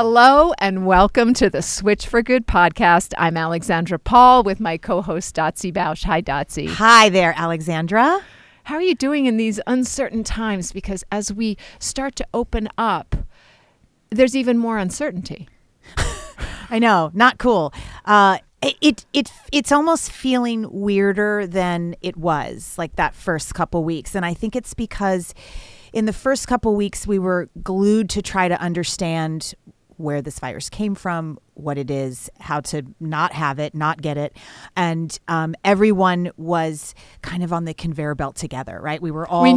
Hello and welcome to the Switch for Good podcast. I'm Alexandra Paul with my co-host Dotsie Bausch. Hi, Dotsie. Hi there, Alexandra. How are you doing in these uncertain times? Because as we start to open up, there's even more uncertainty. I know, not cool. It's almost feeling weirder than it was, like that first couple weeks. And I think it's because in the first couple weeks, we were glued to try to understand where this virus came from, what it is, how to not have it, not get it. And everyone was kind of on the conveyor belt together, right? We were all we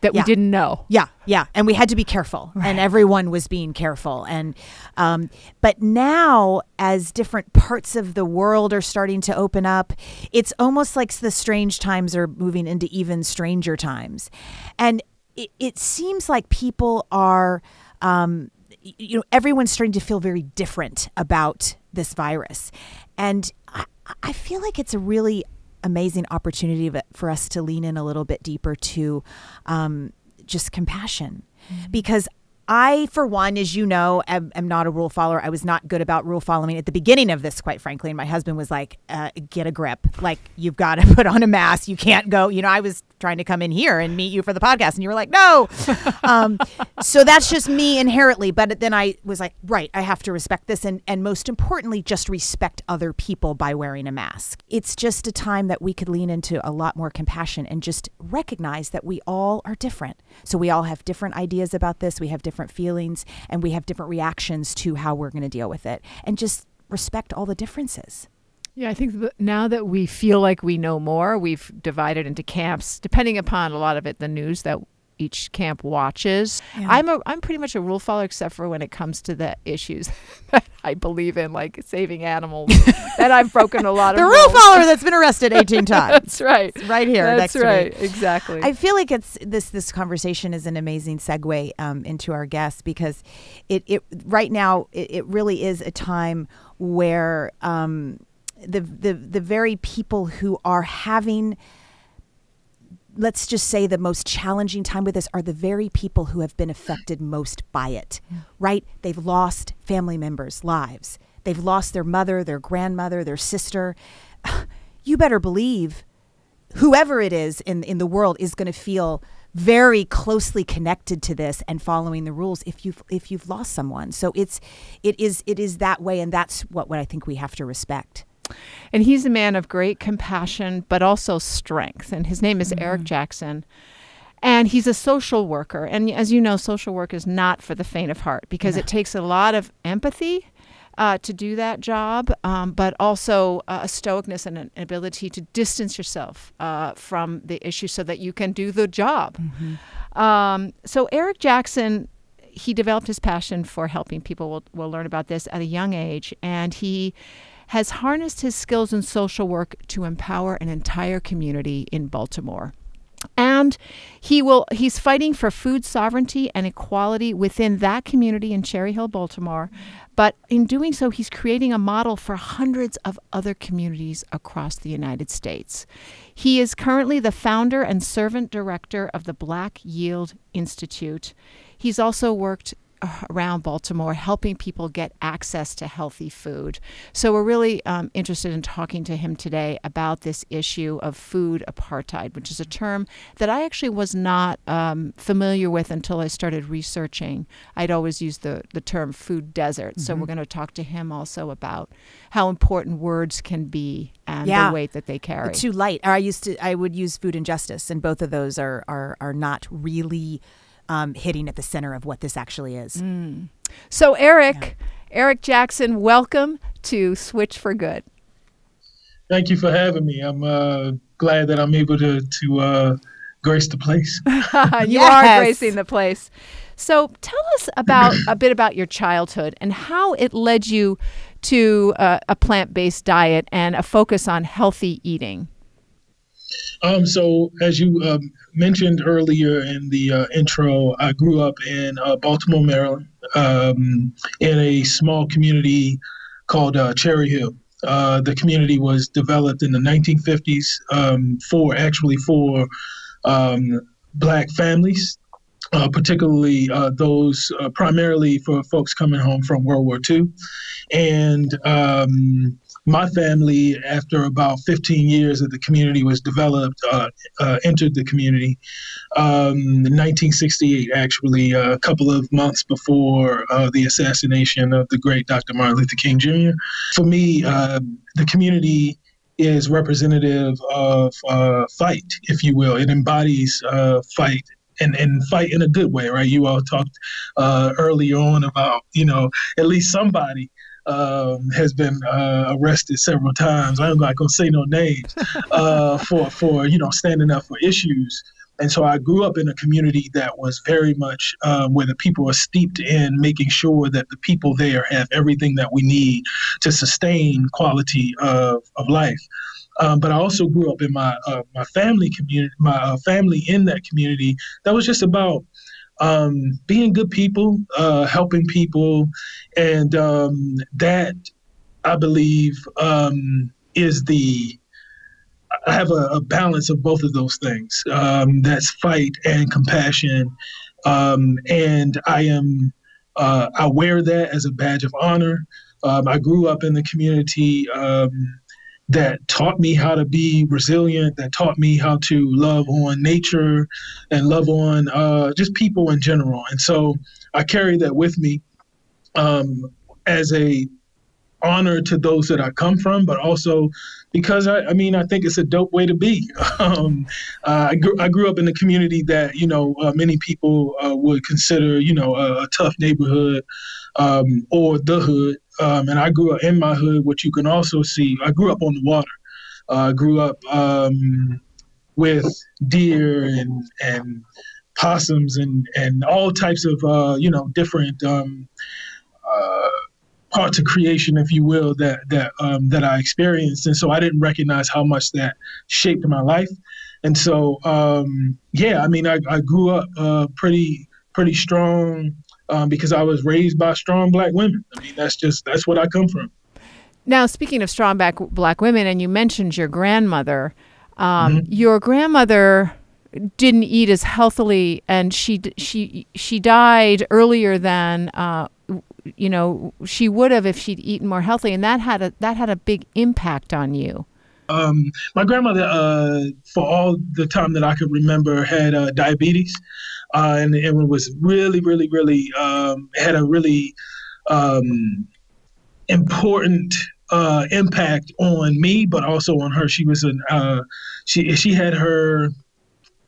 didn't know. Yeah, yeah. And we had to be careful. Right. And everyone was being careful. And but now, as different parts of the world are starting to open up, it's almost like the strange times are moving into even stranger times. And it seems like people are... you know, everyone's starting to feel very different about this virus. And I feel like it's a really amazing opportunity for us to lean in a little bit deeper to just compassion. Mm-hmm. Because I, for one, as you know, am not a rule follower. I was not good about rule following at the beginning of this, quite frankly. And my husband was like, get a grip. Like, you've got to put on a mask. You can't go. You know, I was trying to come in here and meet you for the podcast. And you were like, no. So that's just me inherently. But then I was like, right, I have to respect this. And most importantly, just respect other people by wearing a mask. It's just a time that we could lean into a lot more compassion and just recognize that we all are different. So we all have different ideas about this. We have different feelings and we have different reactions to how we're going to deal with it, and just respect all the differences. Yeah, I think that now that we feel like we know more, we've divided into camps, depending upon a lot of it, the news that each camp watches. Yeah. I'm pretty much a rule follower, except for when it comes to the issues that I believe in, like saving animals. Then I've broken a lot of the rule follower that's been arrested 18 times. That's right. It's right here. That's next right. To me. Exactly. I feel like it's this conversation is an amazing segue into our guest, because right now it really is a time where the very people who are having, let's just say, the most challenging time with this are the very people who have been affected most by it, right? They've lost family members' lives. They've lost their mother, their grandmother, their sister. You better believe whoever it is in the world is going to feel very closely connected to this and following the rules if you've lost someone. So it is that way, and that's what I think we have to respect. And he's a man of great compassion, but also strength. And his name is Eric Jackson. And he's a social worker. And as you know, social work is not for the faint of heart, because it takes a lot of empathy to do that job, but also a stoicness and an ability to distance yourself from the issue so that you can do the job. Mm-hmm. So Eric Jackson, he developed his passion for helping people. We'll learn about this at a young age. And he has harnessed his skills in social work to empower an entire community in Baltimore. And he's fighting for food sovereignty and equality within that community in Cherry Hill, Baltimore. But in doing so, he's creating a model for hundreds of other communities across the United States. He is currently the founder and servant director of the Black Yield Institute. He's also worked around Baltimore, helping people get access to healthy food. So we're really interested in talking to him today about this issue of food apartheid, which is a term that I actually was not familiar with until I started researching. I'd always used the term food desert. Mm-hmm. So we're going to talk to him also about how important words can be and the weight that they carry. Too light. I would use food injustice, and both of those are not really hitting at the center of what this actually is. Mm. So Eric Jackson, welcome to Switch for Good. Thank you for having me. I'm glad that I'm able to grace the place. You are gracing the place. So tell us a bit about your childhood and how it led you to a plant-based diet and a focus on healthy eating. So as you mentioned earlier in the intro, I grew up in Baltimore, Maryland, in a small community called Cherry Hill. The community was developed in the 1950s for black families particularly those primarily for folks coming home from World War II. And my family, after about 15 years that the community was developed, entered the community in 1968, actually, a couple of months before the assassination of the great Dr. Martin Luther King Jr. For me, the community is representative of fight, if you will. It embodies fight. And fight in a good way, right? You all talked earlier on about, you know, at least somebody has been arrested several times. I'm not going to say no names for you know, standing up for issues. And so I grew up in a community that was very much where the people are steeped in making sure that the people there have everything that we need to sustain quality of life. But I also grew up in my family in that community that was just about being good people, helping people, and that I believe is the. I have a balance of both of those things. That's fight and compassion, and I am I wear that as a badge of honor. I grew up in the community. That taught me how to be resilient, that taught me how to love on nature and love on just people in general. And so I carry that with me as a honor to those that I come from, but also because, I mean, I think it's a dope way to be. I grew up in a community that, you know, many people would consider, you know, a tough neighborhood or the hood. And I grew up in my hood, which you can also see. I grew up on the water. I grew up with deer and possums and all types of, you know, different parts of creation, if you will, that I experienced. And so I didn't recognize how much that shaped my life. And so, yeah, I mean, I grew up pretty strong. Because I was raised by strong Black women. I mean, that's what I come from. Now, speaking of strong Black women, and you mentioned your grandmother, your grandmother didn't eat as healthily, and she died earlier than you know, she would have if she'd eaten more healthily, and that had a big impact on you. My grandmother, for all the time that I could remember, had diabetes. And it was really had a really important impact on me, but also on her. She was she had her,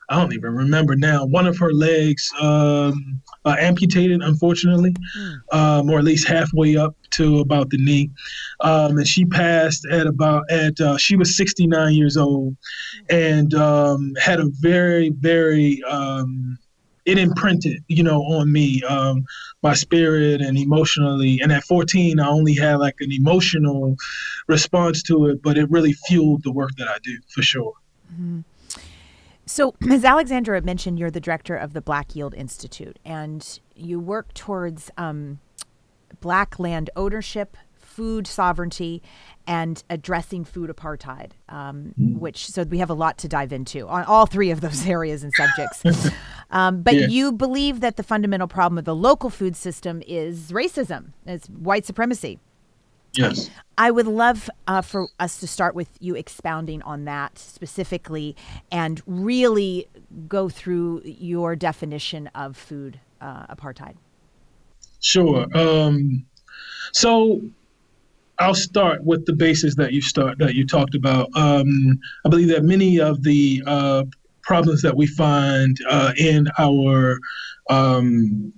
I don't even remember now, one of her legs amputated, unfortunately, or at least halfway up to about the knee. And she passed she was 69 years old, and had a very, very it imprinted, you know, on me, my spirit and emotionally. And at 14, I only had like an emotional response to it, but it really fueled the work that I do, for sure. Mm-hmm. So, as Alexandra mentioned, you're the director of the Black Yield Institute, and you work towards Black land ownership, food sovereignty, and addressing food apartheid, which, so we have a lot to dive into on all three of those areas and subjects. But yeah. You believe that the fundamental problem of the local food system is racism, it's white supremacy. Yes. I would love for us to start with you expounding on that specifically and really go through your definition of food apartheid. Sure. So I'll start with the basis that you talked about. I believe that many of the problems that we find in our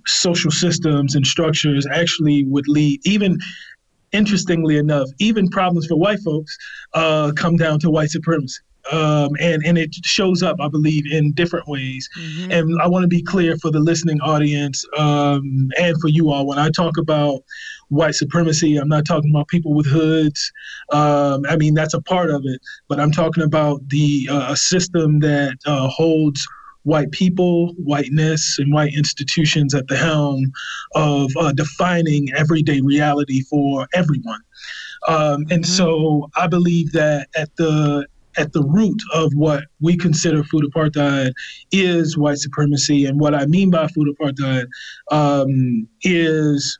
social systems and structures actually would lead, even interestingly enough, even problems for white folks come down to white supremacy. And it shows up, I believe, in different ways. Mm-hmm. And I want to be clear for the listening audience and for you all, when I talk about white supremacy, I'm not talking about people with hoods. I mean, that's a part of it, but I'm talking about the system that holds white people, whiteness, and white institutions at the helm of defining everyday reality for everyone. And so I believe that at the at the root of what we consider food apartheid is white supremacy. And what I mean by food apartheid is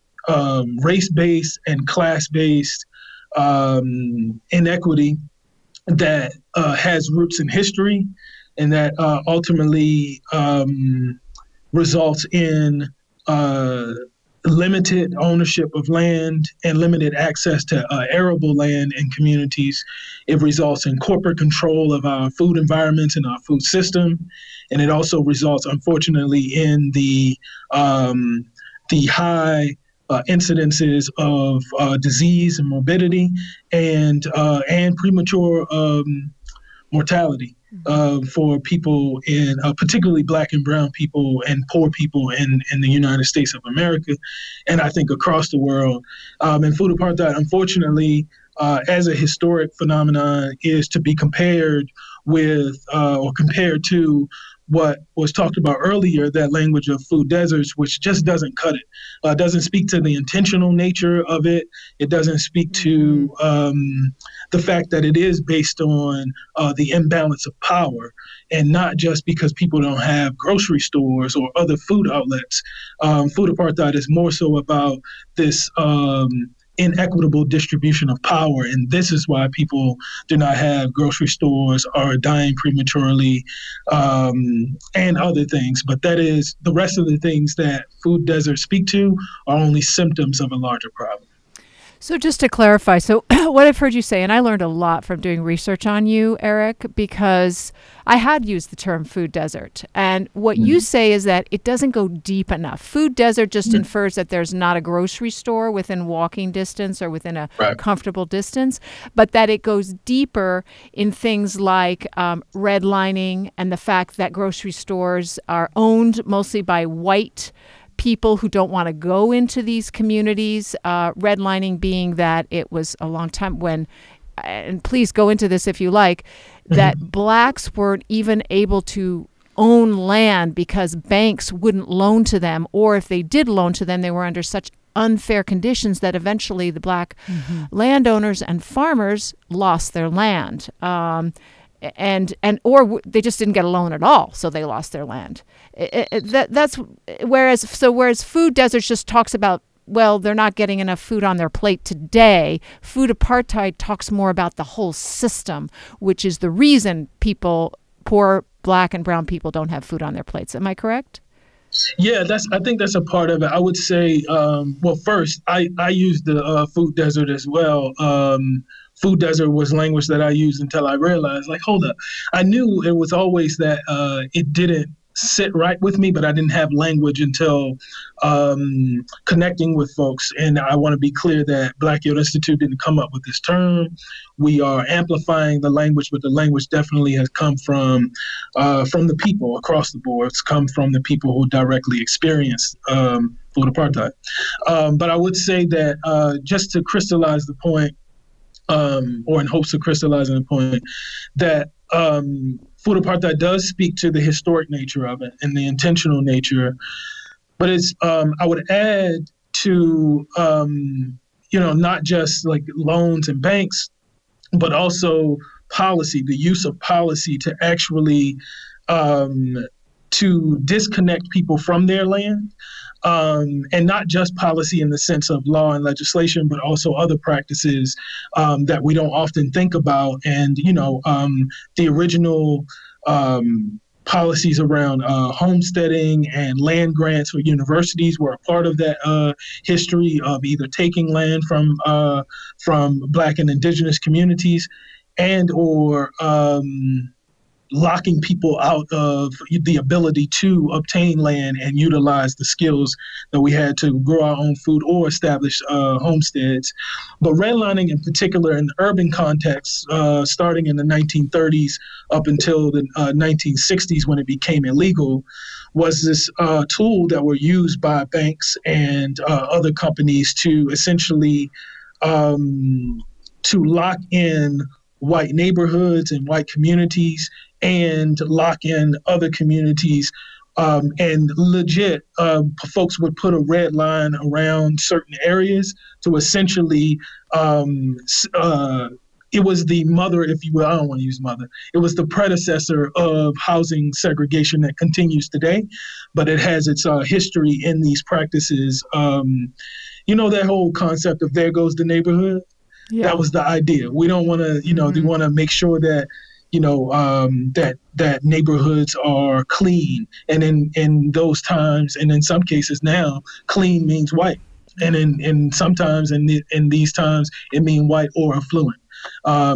race-based and class-based inequity that has roots in history and that ultimately results in limited ownership of land and limited access to arable land in communities. It results in corporate control of our food environments and our food system. And it also results, unfortunately, in the high incidences of disease and morbidity and premature mortality for people in particularly Black and brown people and poor people in the United States of America, and I think across the world. And food apartheid, unfortunately, as a historic phenomenon, is to be compared with or compared to what was talked about earlier, that language of food deserts, which just doesn't cut it. Doesn't speak to the intentional nature of it. It doesn't speak to the fact that it is based on the imbalance of power, and not just because people don't have grocery stores or other food outlets. Food apartheid is more so about this inequitable distribution of power. And this is why people do not have grocery stores, are dying prematurely, and other things. But that is, the rest of the things that food deserts speak to are only symptoms of a larger problem. So just to clarify, so what I've heard you say, and I learned a lot from doing research on you, Eric, because I had used the term food desert. And what you say is that it doesn't go deep enough. Food desert just infers that there's not a grocery store within walking distance or within a comfortable distance, but that it goes deeper in things like redlining and the fact that grocery stores are owned mostly by white people who don't want to go into these communities, redlining being that it was a long time when, and please go into this if you like, that Blacks weren't even able to own land because banks wouldn't loan to them, or if they did loan to them, they were under such unfair conditions that eventually the Black landowners and farmers lost their land. Or they just didn't get a loan at all, so they lost their land. Whereas food deserts just talks about, well, they're not getting enough food on their plate today. Food apartheid talks more about the whole system, which is the reason people, poor Black and brown people, don't have food on their plates. Am I correct? Yeah, I think that's a part of it. I would say, well, first, I use the food desert as well. Food desert was language that I used until I realized, like, hold up. I knew it was always that it didn't sit right with me, but I didn't have language until connecting with folks. And I want to be clear that Black Yield Institute didn't come up with this term. We are amplifying the language, but the language definitely has come from the people across the board. It's come from the people who directly experienced food apartheid. But I would say that just to crystallize the point, or in hopes of crystallizing the point, that food apartheid does speak to the historic nature of it and the intentional nature. But it's, I would add to, not just like loans and banks, but also policy, the use of policy to actually to disconnect people from their land. And not just policy in the sense of law and legislation, but also other practices that we don't often think about. And, the original policies around homesteading and land grants for universities were a part of that history of either taking land from Black and indigenous communities and or locking people out of the ability to obtain land and utilize the skills that we had to grow our own food or establish homesteads. But redlining in particular in the urban context, starting in the 1930s up until the 1960s when it became illegal, was this tool that were used by banks and other companies to essentially to lock in white neighborhoods and white communities and lock in other communities. And legit, folks would put a red line around certain areas to essentially it was the mother, if you will, I don't want to use mother, it was the predecessor of housing segregation that continues today, but it has its history in these practices. You know, that whole concept of there goes the neighborhood, yeah. That was the idea. We don't want to, you know, they want to make sure that, you know, that neighborhoods are clean. And in those times, and in some cases now, clean means white. And sometimes in these times, it means white or affluent.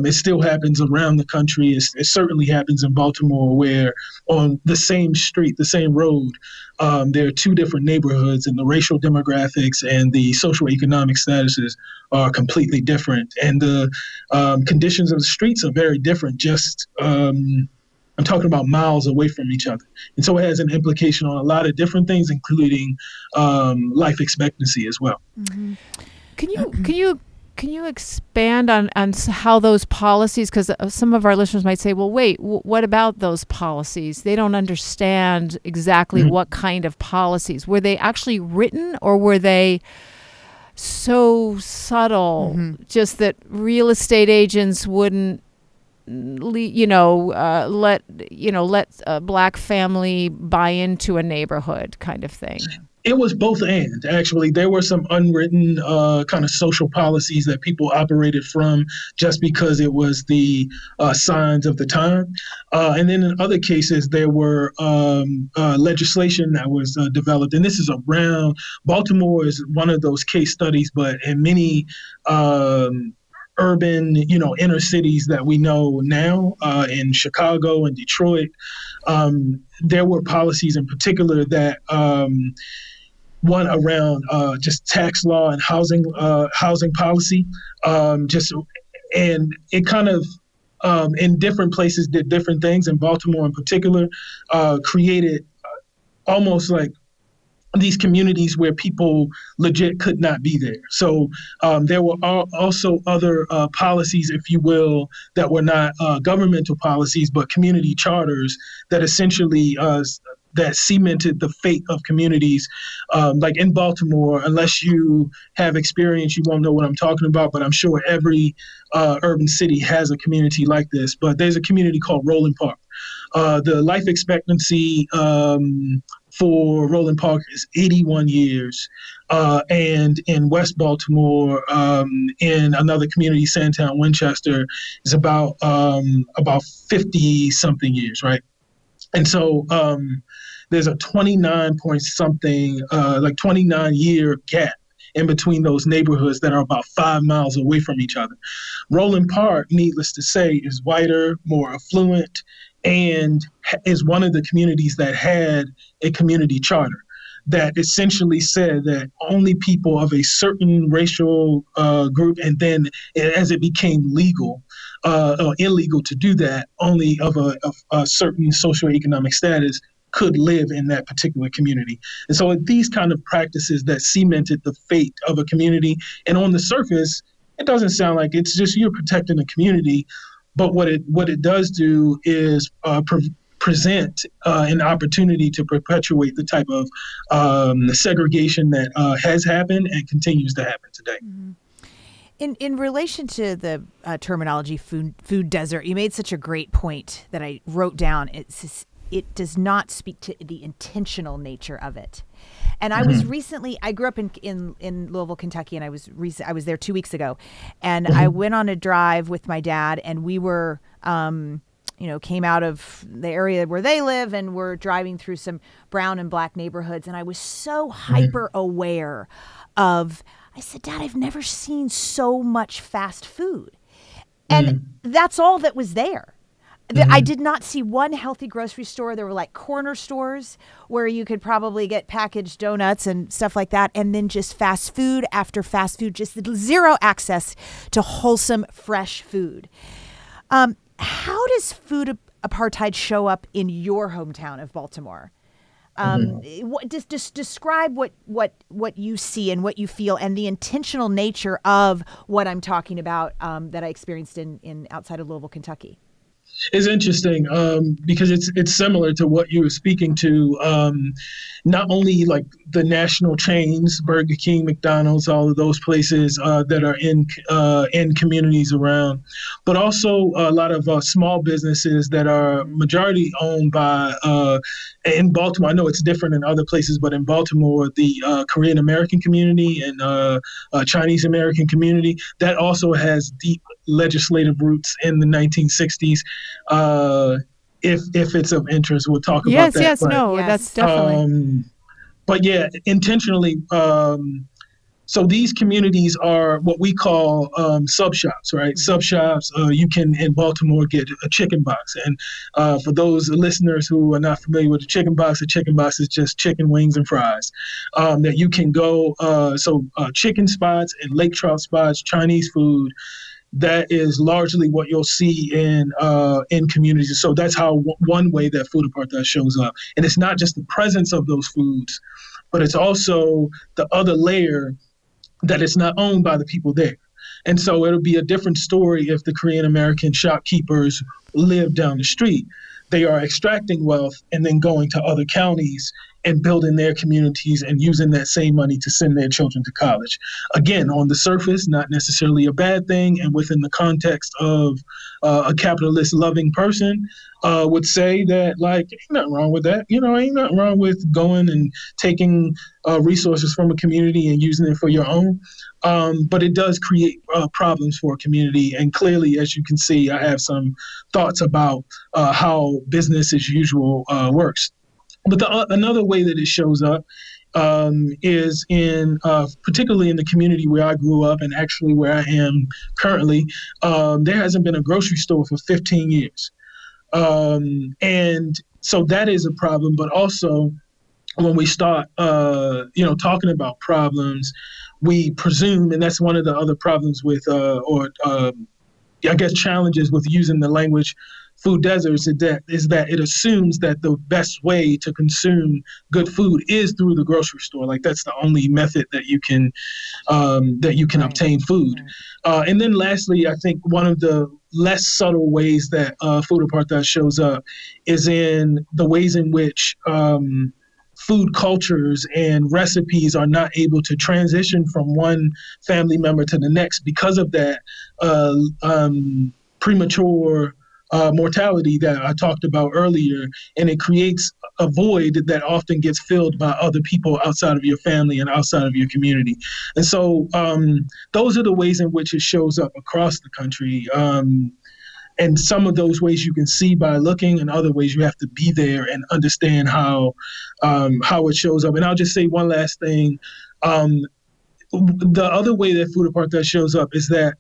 It still happens around the country. It certainly happens in Baltimore, where on the same street, the same road, there are two different neighborhoods, and the racial demographics and the socioeconomic statuses are completely different. And the conditions of the streets are very different. Just I'm talking about miles away from each other. And so it has an implication on a lot of different things, including life expectancy as well. Mm-hmm. Can you expand on how those policies, because some of our listeners might say, well, wait, what about those policies? They don't understand exactly what kind of policies. Were they actually written, or were they so subtle, just that real estate agents wouldn't, let Black family buy into a neighborhood kind of thing? It was both and, actually. There were some unwritten kind of social policies that people operated from just because it was the signs of the time. And then in other cases, there were legislation that was developed. And this is around, Baltimore is one of those case studies, but in many urban, you know, inner cities that we know now, in Chicago and Detroit, there were policies in particular that one around just tax law and housing policy, and it kind of in different places did different things. In Baltimore, in particular, created almost like these communities where people legit could not be there. So there were also other policies, if you will, that were not governmental policies, but community charters that essentially that cemented the fate of communities. Like in Baltimore, unless you have experience, you won't know what I'm talking about, but I'm sure every urban city has a community like this. But there's a community called Roland Park. The life expectancy for Roland Park is 81 years. And in West Baltimore, in another community, Sandtown-Winchester, is about 50 something years, right? And so there's a 29 point something, like 29 year gap in between those neighborhoods that are about 5 miles away from each other. Roland Park, needless to say, is whiter, more affluent, and is one of the communities that had a community charter that essentially said that only people of a certain racial group, and then as it became legal or illegal to do that, only of a certain socioeconomic status could live in that particular community. And so these kind of practices that cemented the fate of a community, and on the surface, it doesn't sound like it's just you're protecting a community, but what it does do is present an opportunity to perpetuate the type of segregation that has happened and continues to happen today. Mm-hmm. In relation to the terminology food desert, you made such a great point that I wrote down. It does not speak to the intentional nature of it. And I was recently, I grew up in Louisville, Kentucky, and I was there 2 weeks ago. And I went on a drive with my dad, and we were, came out of the area where they live, and we're driving through some brown and Black neighborhoods. And I was so hyper aware of, I said, Dad, I've never seen so much fast food. And that's all that was there. I did not see one healthy grocery store. There were like corner stores where you could probably get packaged donuts and stuff like that. And then just fast food after fast food, just zero access to wholesome, fresh food. How does food apartheid show up in your hometown of Baltimore? Just describe what you see and what you feel and the intentional nature of what I'm talking about that I experienced in outside of Louisville, Kentucky. is interesting because it's similar to what you were speaking to. Not only like the national chains, Burger King, McDonald's, all of those places that are in communities around, but also a lot of small businesses that are majority owned by, in Baltimore, I know it's different in other places, but in Baltimore, the Korean American community and Chinese American community, that also has deep legislative roots in the 1960s. If it's of interest, we'll talk about that. Yes, that's definitely. But yeah, intentionally. So these communities are what we call sub shops, right? Mm-hmm. Sub shops. You can in Baltimore get a chicken box, and for those listeners who are not familiar with the chicken box is just chicken wings and fries that you can go. So chicken spots and lake trout spots, Chinese food. That is largely what you'll see in communities. So that's how one way that food apartheid shows up. And it's not just the presence of those foods, but it's also the other layer that it's not owned by the people there. And so it'll be a different story if the Korean American shopkeepers live down the street. They are extracting wealth and then going to other counties and building their communities and using that same money to send their children to college. Again, on the surface, not necessarily a bad thing, and within the context of a capitalist-loving person would say that, like, ain't nothing wrong with that. You know, ain't nothing wrong with going and taking resources from a community and using it for your own. But it does create problems for a community. And clearly, as you can see, I have some thoughts about how business as usual works. But another way that it shows up is in particularly in the community where I grew up and actually where I am currently, there hasn't been a grocery store for 15 years. And so that is a problem. But also when we start, talking about problems, we presume, and that's one of the other problems with challenges with using the language food deserts is that it assumes that the best way to consume good food is through the grocery store. Like that's the only method that you can right. obtain food. And then lastly, I think one of the less subtle ways that food apartheid shows up is in the ways in which food cultures and recipes are not able to transition from one family member to the next because of that premature mortality that I talked about earlier, and it creates a void that often gets filled by other people outside of your family and outside of your community. And so those are the ways in which it shows up across the country. And some of those ways you can see by looking, and other ways you have to be there and understand how it shows up. And I'll just say one last thing. The other way that food apartheid shows up is that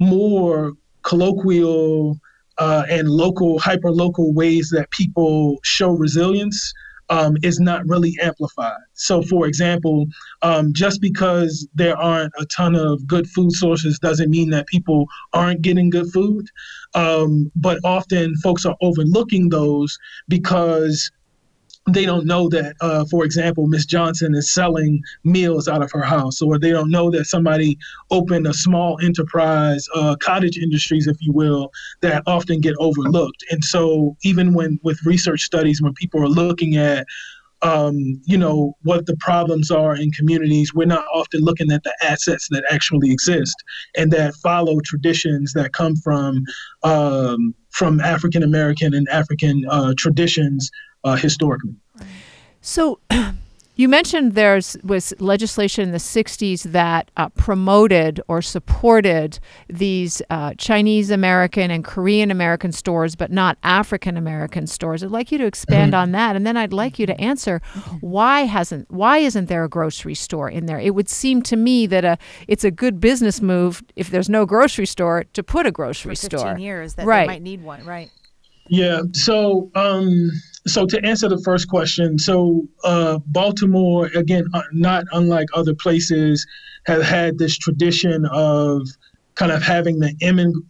more colloquial and local, hyper-local ways that people show resilience is not really amplified. So, for example, just because there aren't a ton of good food sources doesn't mean that people aren't getting good food. But often folks are overlooking those because they don't know that, for example, Miss Johnson is selling meals out of her house, or they don't know that somebody opened a small enterprise, cottage industries, if you will, that often get overlooked. And so even with research studies, when people are looking at what the problems are in communities, we're not often looking at the assets that actually exist and that follow traditions that come from African American and African traditions historically. So you mentioned there was legislation in the 60s that promoted or supported these Chinese American and Korean American stores, but not African American stores. I'd like you to expand on that, and then I'd like you to answer why isn't there a grocery store in there? It would seem to me that it's a good business move if there's no grocery store to put a grocery store. For 15 years, that they might need one, right? Yeah. So, so to answer the first question, so Baltimore, again, not unlike other places, have had this tradition of kind of having the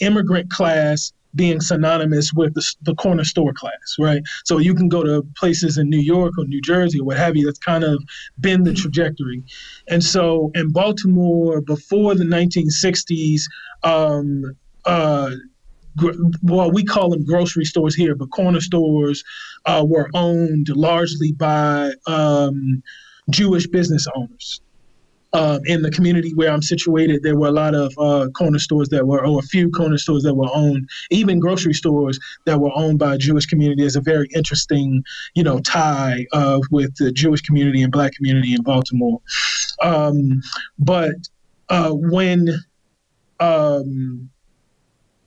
immigrant class being synonymous with the corner store class, right? So you can go to places in New York or New Jersey or what have you, that's kind of been the trajectory. And so in Baltimore, before the 1960s, well, we call them grocery stores here, but corner stores were owned largely by Jewish business owners. In the community where I'm situated, there were a lot of corner stores that were, or a few corner stores that were owned, even grocery stores that were owned by a Jewish community. There's a very interesting, you know, tie with the Jewish community and Black community in Baltimore. But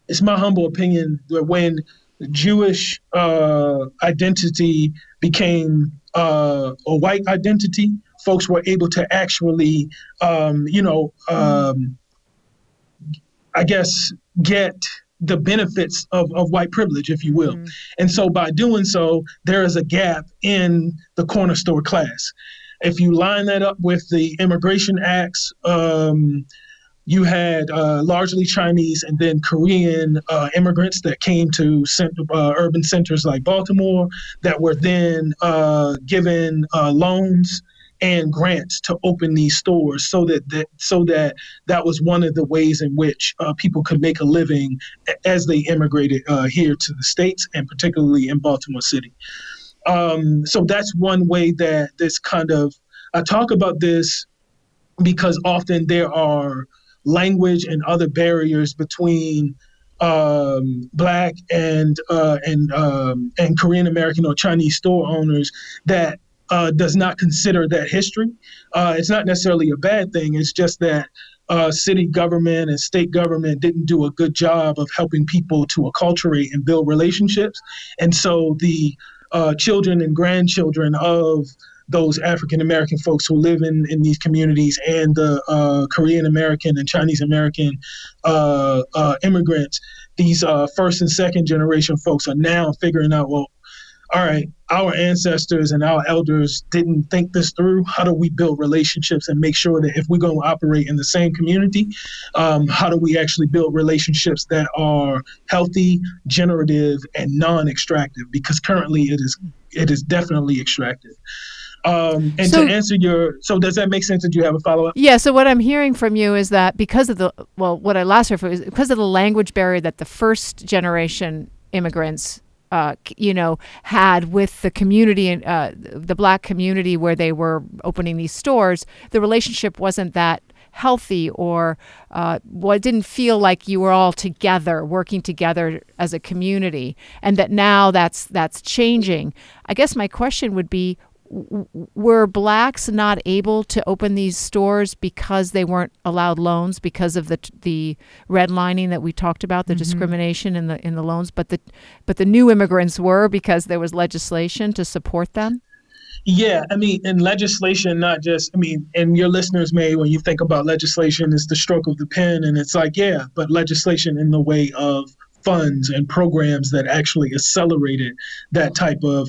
it's my humble opinion that when Jewish identity became a white identity, folks were able to actually, I guess, get the benefits of white privilege, if you will. Mm-hmm. And so by doing so, there is a gap in the corner store class. If you line that up with the immigration acts, you had largely Chinese and then Korean immigrants that came to urban centers like Baltimore that were then given loans and grants to open these stores, so that was one of the ways in which people could make a living as they immigrated here to the States, and particularly in Baltimore City. So that's one way that this kind of, I talk about this because often there are language and other barriers between Black and Korean American or Chinese store owners that does not consider that history. It's not necessarily a bad thing. It's just that city government and state government didn't do a good job of helping people to acculturate and build relationships. And so the children and grandchildren of those African American folks who live in these communities and the Korean American and Chinese American immigrants, these first and second generation folks are now figuring out, well, all right, our ancestors and our elders didn't think this through. How do we build relationships and make sure that if we're going to operate in the same community, how do we actually build relationships that are healthy, generative, and non-extractive? Because currently it is definitely extractive. So does that make sense? Did you have a follow-up? Yeah. So what I'm hearing from you is that because of what I last heard from is because of the language barrier that the first generation immigrants had with the community and the Black community where they were opening these stores, the relationship wasn't that healthy, or it didn't feel like you were all together, working together as a community, and that now that's changing. I guess my question would be, were Blacks not able to open these stores because they weren't allowed loans because of the redlining that we talked about, the discrimination in the loans, but the new immigrants were because there was legislation to support them? Yeah, I mean, and legislation, not just, I mean, and your listeners may, when you think about legislation, it's the stroke of the pen, and it's like, yeah, but legislation in the way of funds and programs that actually accelerated that type of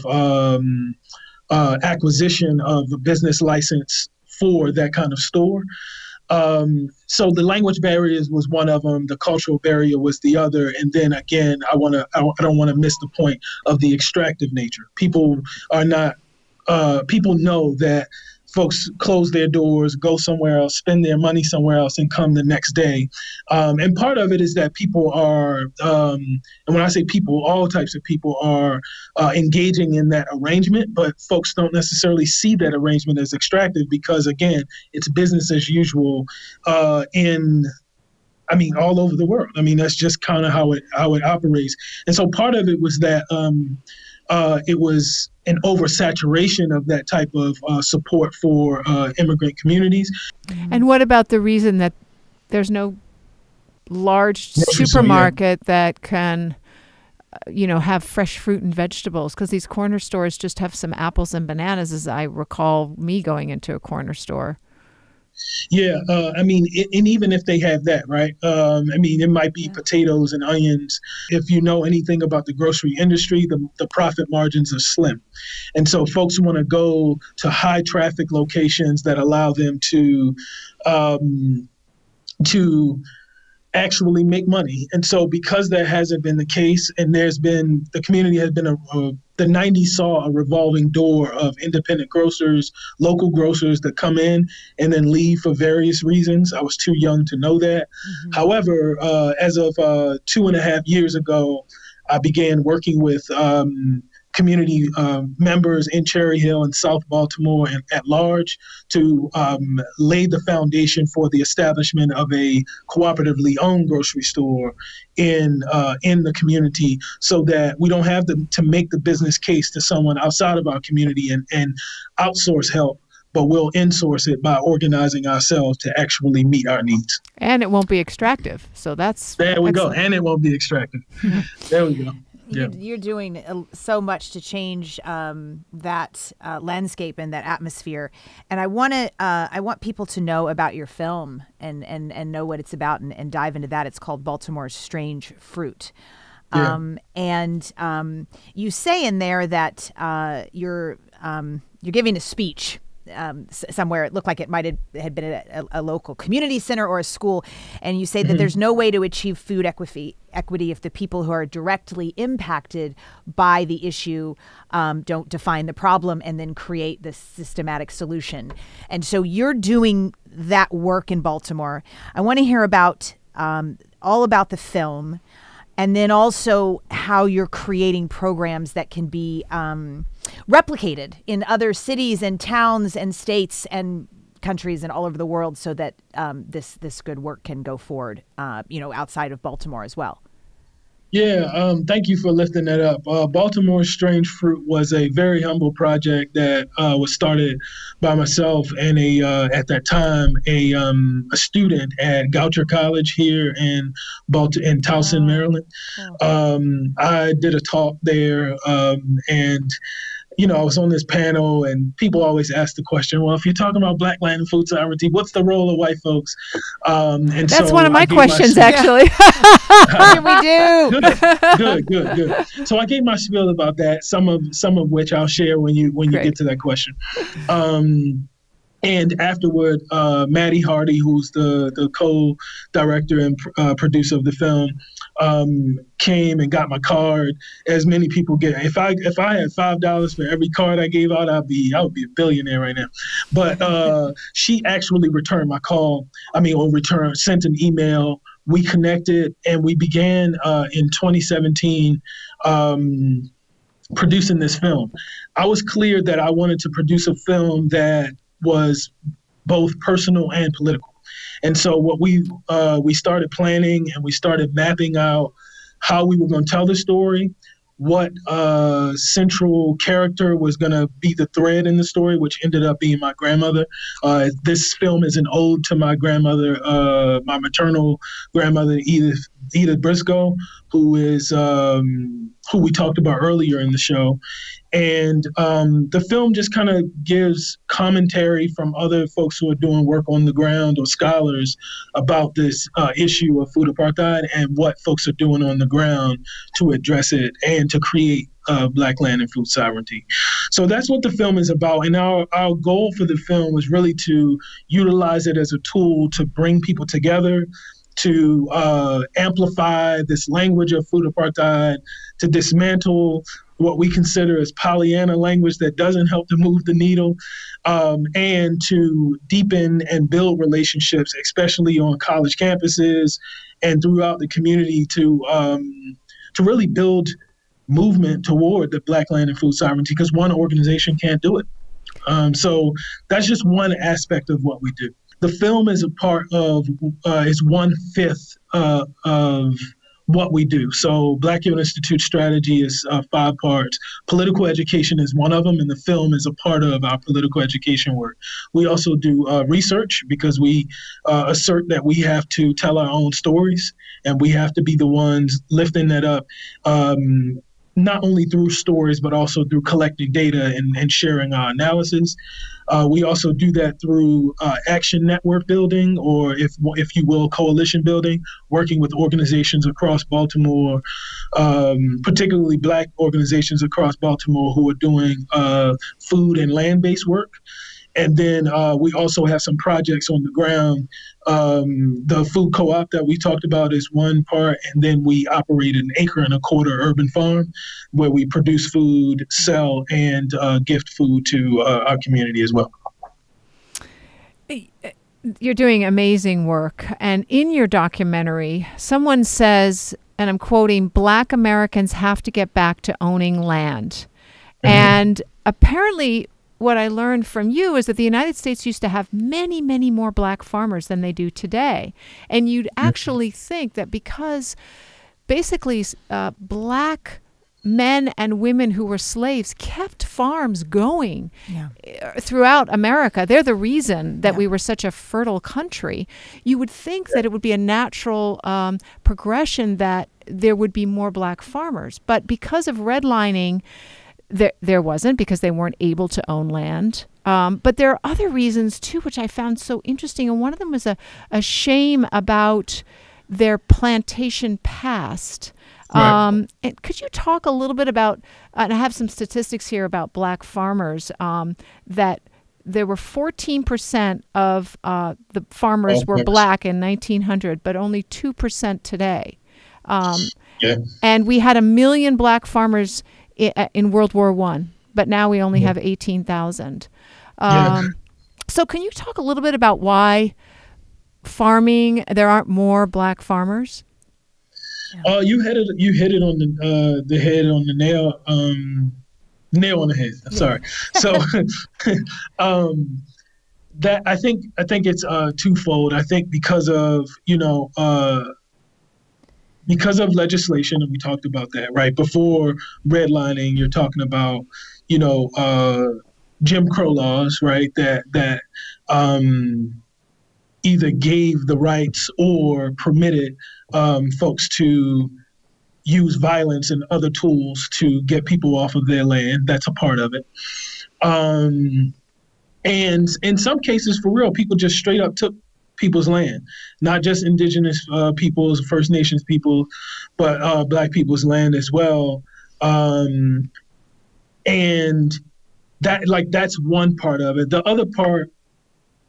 acquisition of the business license for that kind of store. So the language barriers was one of them. The cultural barrier was the other. And then again, I don't want to miss the point of the extractive nature. People are not, people know that folks close their doors, go somewhere else, spend their money somewhere else, and come the next day. And part of it is that people are, and when I say people, all types of people are engaging in that arrangement, but folks don't necessarily see that arrangement as extractive because, again, it's business as usual all over the world. I mean, that's just kind of how it operates. And so part of it was that it was an oversaturation of that type of support for immigrant communities. And what about the reason that there's no large supermarket that can, have fresh fruit and vegetables? Because these corner stores just have some apples and bananas, as I recall me going into a corner store. Yeah, and even if they have that, right? It might be potatoes and onions. If you know anything about the grocery industry, the profit margins are slim. And so folks want to go to high traffic locations that allow them to actually make money. And so because that hasn't been the case, and there's been, the community has been the 90s saw a revolving door of independent grocers, local grocers that come in and then leave for various reasons. I was too young to know that. Mm-hmm. However, as of 2.5 years ago, I began working with community members in Cherry Hill and South Baltimore and at large to lay the foundation for the establishment of a cooperatively owned grocery store in the community, so that we don't have to make the business case to someone outside of our community and outsource help, but we'll insource it by organizing ourselves to actually meet our needs. And it won't be extractive. So that's there we excellent. Go. And it won't be extractive. There we go. Yeah. You're doing so much to change that landscape and that atmosphere, and I want people to know about your film and know what it's about and dive into that. It's called Baltimore's Strange Fruit, yeah. And you say in there that you're giving a speech. Somewhere it looked like it might had been at a local community center or a school, and you say that there's no way to achieve food equity if the people who are directly impacted by the issue don't define the problem and then create this systematic solution. And so you're doing that work in Baltimore. I want to hear about all about the film, and then also how you're creating programs that can be replicated in other cities and towns and states and countries and all over the world, so that this good work can go forward, outside of Baltimore as well. Yeah, thank you for lifting that up. Baltimore's Strange Fruit was a very humble project that was started by myself and at that time a student at Goucher College here in Towson, Maryland. Wow. I did a talk there, and I was on this panel, and people always ask the question, well, if you're talking about Black land and food sovereignty, what's the role of white folks? And that's so one of my questions, actually. What do we do? Good. So I gave my spiel about that, some of which I'll share when you get to that question. And afterward, Maddie Hardy, who's the co-director and producer of the film, came and got my card, as many people get. If I had $5 for every card I gave out, I would be a billionaire right now. But she actually returned my call. Sent an email. We connected, and we began in 2017. Producing this film. I was clear that I wanted to produce a film that was both personal and political. And so what we started planning, and we started mapping out how we were going to tell the story, what central character was going to be the thread in the story, which ended up being my grandmother. This film is an ode to my grandmother, my maternal grandmother, Edith Briscoe, who we talked about earlier in the show. And the film just kind of gives commentary from other folks who are doing work on the ground, or scholars, about this issue of food apartheid and what folks are doing on the ground to address it and to create Black land and food sovereignty. So that's what the film is about. And our goal for the film was really to utilize it as a tool to bring people together, to amplify this language of food apartheid, to dismantle what we consider as Pollyanna language that doesn't help to move the needle, and to deepen and build relationships, especially on college campuses and throughout the community, to really build movement toward the Black land and food sovereignty, because one organization can't do it. So that's just one aspect of what we do. The film is a part of, is 1/5 of what we do. So Black Yield Institute strategy is 5 parts. Political education is one of them, and the film is a part of our political education work. We also do research, because we assert that we have to tell our own stories, and we have to be the ones lifting that up, not only through stories, but also through collecting data and sharing our analysis. We also do that through action network building, or if you will, coalition building, working with organizations across Baltimore, particularly Black organizations across Baltimore who are doing food and land-based work. And then we also have some projects on the ground. The food co-op that we talked about is one part, and then we operate an acre and a quarter urban farm where we produce food, sell, and gift food to our community as well. You're doing amazing work. And in your documentary, someone says, and I'm quoting, "Black Americans have to get back to owning land." Mm-hmm. And apparently what I learned from you is that the United States used to have many, many more black farmers than they do today. And you'd actually think that because basically black men and women who were slaves kept farms going throughout America. They're the reason that we were such a fertile country. You would think that it would be a natural progression that there would be more black farmers. But because of redlining, there wasn't, because they weren't able to own land. But there are other reasons, too, which I found so interesting. And one of them was a shame about their plantation past. Right. And could you talk a little bit about, and I have some statistics here about black farmers, that there were 14% of the farmers were black in 1900, but only 2% today. And we had 1 million black farmers in World War I, but now we only have 18,000. So can you talk a little bit about why farming, there aren't more black farmers? You hit it on the head on the nail, nail on the head. I'm sorry. So that I think it's twofold. I think because of, you know, because of legislation, and we talked about that, right? Before redlining, you're talking about, you know, Jim Crow laws, right? That either gave the rights or permitted folks to use violence and other tools to get people off of their land. That's a part of it. And in some cases, for real, people just straight up took people's land, not just indigenous peoples, First Nations people, but black people's land as well. And that, like, that's one part of it. The other part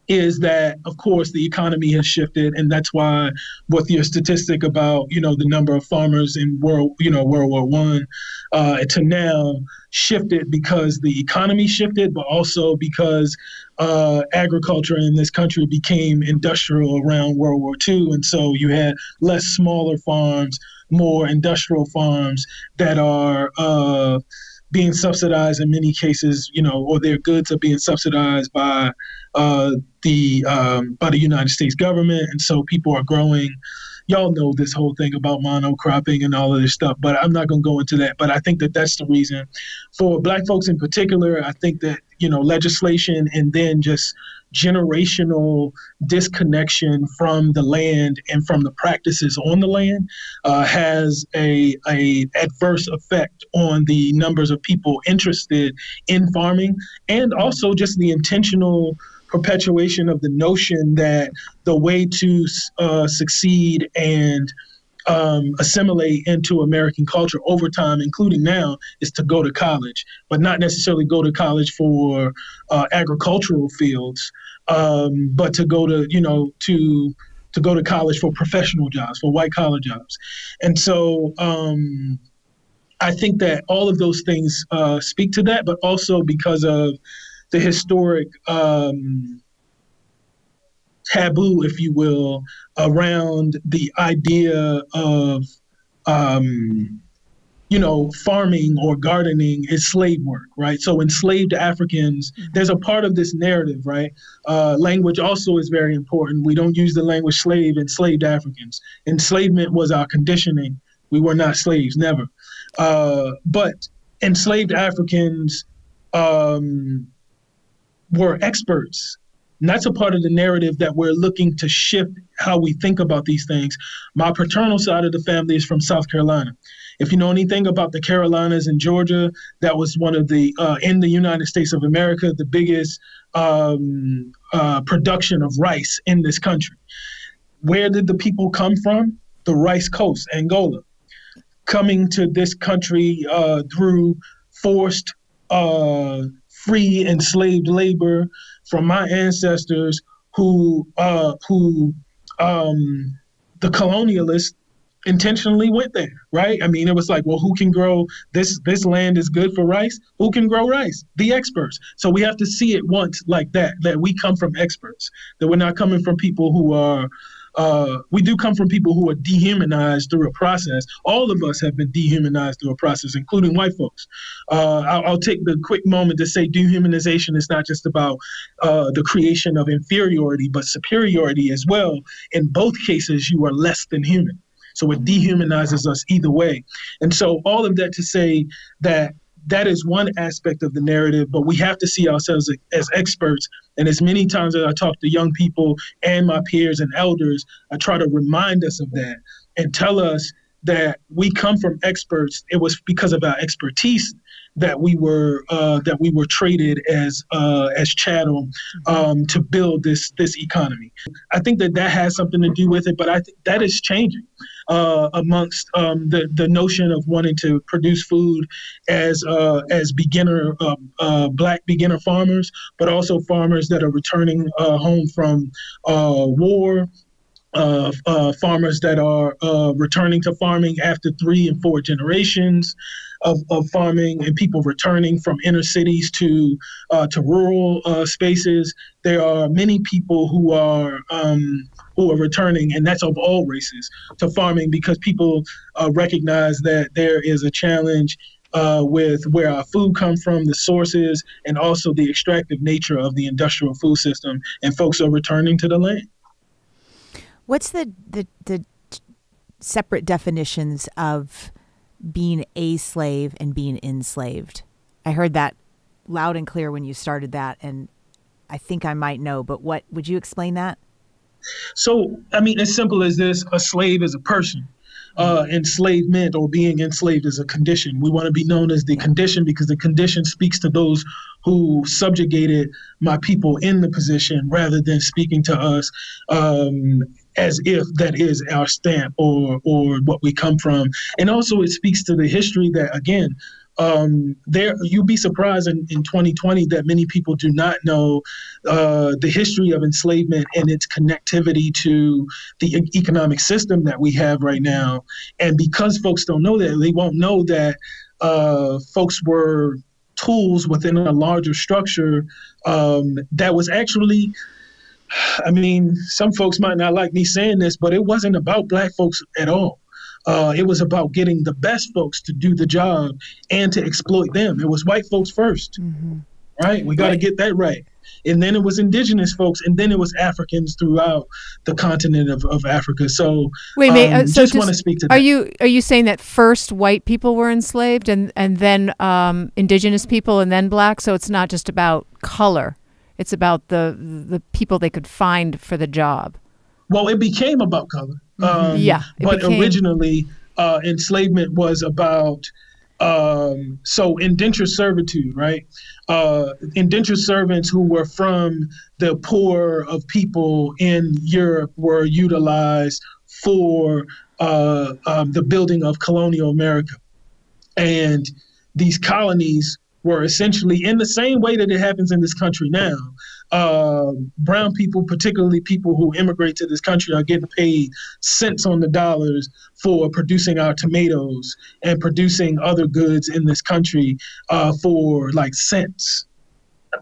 is that, of course, the economy has shifted, and that's why with your statistic about, you know, the number of farmers in World War I to now shifted because the economy shifted, but also because agriculture in this country became industrial around World War II, and so you had less smaller farms, more industrial farms that are being subsidized in many cases, you know, or their goods are being subsidized by the United States government. And so people are growing. Y'all know this whole thing about monocropping and all of this stuff, but I'm not going to go into that. But I think that that's the reason. For black folks in particular, I think that, you know, legislation and then just generational disconnection from the land and from the practices on the land has a adverse effect on the numbers of people interested in farming, and also just the intentional perpetuation of the notion that the way to succeed and assimilate into American culture over time, including now, is to go to college, but not necessarily go to college for agricultural fields, but to go to, you know, to go to college for professional jobs, for white collar jobs. And so I think that all of those things speak to that, but also because of the historic taboo, if you will, around the idea of, you know, farming or gardening is slave work, right? So enslaved Africans, there's a part of this narrative, right? Language also is very important. We don't use the language slave, enslaved Africans. Enslavement was our conditioning. We were not slaves, never. But enslaved Africans were experts. And that's a part of the narrative that we're looking to shift how we think about these things. My paternal side of the family is from South Carolina. If you know anything about the Carolinas and Georgia, that was one of the, in the United States of America, the biggest production of rice in this country. Where did the people come from? The Rice Coast, Angola. Coming to this country through forced free enslaved labor from my ancestors who the colonialists intentionally went there, right? I mean, it was like, well, who can grow this? This land is good for rice. Who can grow rice? The experts. So we have to see it once like that, that we come from experts, that we're not coming from people who are, we do come from people who are dehumanized through a process. All of us have been dehumanized through a process, including white folks. I'll take the quick moment to say dehumanization is not just about the creation of inferiority, but superiority as well. In both cases, you are less than human. So it dehumanizes us either way. And so all of that to say that that is one aspect of the narrative, but we have to see ourselves as experts. And as many times as I talk to young people and my peers and elders, I try to remind us of that and tell us that we come from experts. It was because of our expertise that we were traded as chattel to build this economy. I think that has something to do with it, but I think that is changing. Amongst the notion of wanting to produce food as beginner Black beginner farmers, but also farmers that are returning home from war, farmers that are returning to farming after 3 and 4 generations of farming, and people returning from inner cities to rural spaces. There are many people who are returning, and that's of all races, to farming because people recognize that there is a challenge with where our food comes from, the sources, and also the extractive nature of the industrial food system, and folks are returning to the land. What's the separate definitions of being a slave and being enslaved? I heard that loud and clear when you started that, and I think I might know, but what would you explain that? So, I mean, as simple as this, a slave is a person. Enslavement or being enslaved is a condition. We want to be known as the condition because the condition speaks to those who subjugated my people in the position rather than speaking to us as if that is our stamp or what we come from. And also it speaks to the history that, again, you'd be surprised in 2020 that many people do not know the history of enslavement and its connectivity to the economic system that we have right now. And because folks don't know that, they won't know that folks were tools within a larger structure that was actually, I mean, some folks might not like me saying this, but it wasn't about Black folks at all. It was about getting the best folks to do the job and to exploit them. It was white folks first, right? We got to get that right. And then it was indigenous folks, and then it was Africans throughout the continent of Africa. So, wait a minute. So just want to speak to that. Are you saying that first white people were enslaved, and then indigenous people, and then Black? So it's not just about color; it's about the people they could find for the job. Well, it became about color. Originally, enslavement was about, so indentured servitude, right? Indentured servants who were from the poor of people in Europe were utilized for the building of colonial America. And these colonies were essentially, in the same way that it happens in this country now, brown people, particularly people who immigrate to this country, are getting paid cents on the dollars for producing our tomatoes and producing other goods in this country for like cents.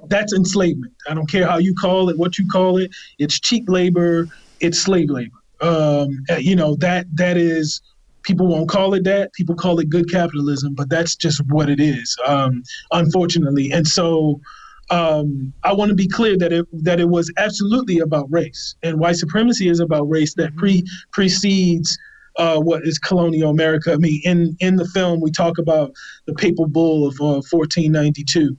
That's enslavement. I don't care how you call it, what you call it. It's cheap labor. It's slave labor. That is, people won't call it that. People call it good capitalism, but that's just what it is, unfortunately. And so I want to be clear that it was absolutely about race, and white supremacy is about race that precedes what is colonial America. I mean, in the film, we talk about the papal bull of 1492,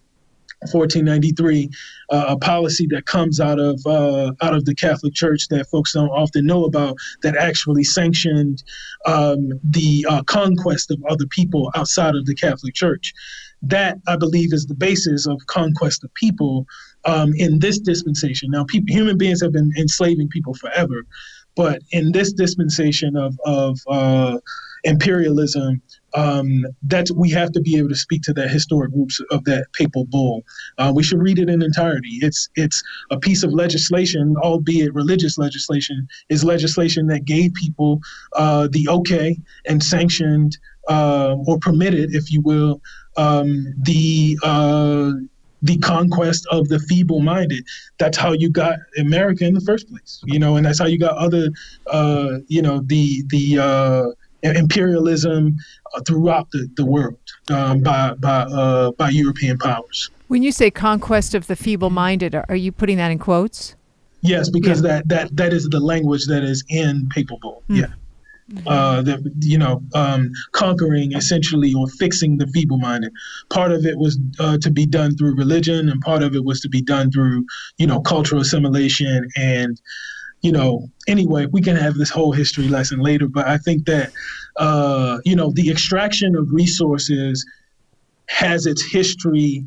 1493, a policy that comes out of the Catholic Church that folks don't often know about, that actually sanctioned the conquest of other people outside of the Catholic Church. That, I believe, is the basis of conquest of people in this dispensation. Now, human beings have been enslaving people forever, But in this dispensation of imperialism, that's, we have to be able to speak to that historic roots of that papal bull. We should read it in entirety. It's a piece of legislation, albeit religious legislation, is legislation that gave people the okay and sanctioned or permitted, if you will, the conquest of the feeble-minded. That's how you got America in the first place, you know, and that's how you got other, you know, the imperialism throughout the world by European powers. When you say conquest of the feeble-minded, are you putting that in quotes? Yes, because that is the language that is in Papal Bull. Mm. Yeah. Conquering essentially or fixing the feeble-minded. Part of it was to be done through religion, and part of it was to be done through, you know, cultural assimilation. And, you know, anyway, we can have this whole history lesson later, but I think that, you know, the extraction of resources has its history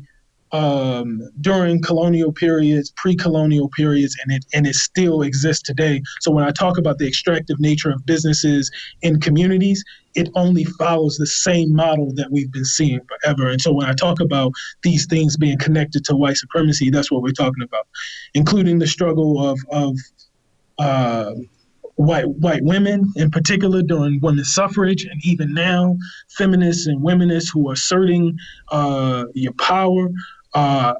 during colonial periods, pre-colonial periods, and it still exists today. So when I talk about the extractive nature of businesses in communities, it only follows the same model that we've been seeing forever. And so when I talk about these things being connected to white supremacy, that's what we're talking about, including the struggle of white women in particular during women's suffrage, and even now, feminists and womenists who are asserting your power. I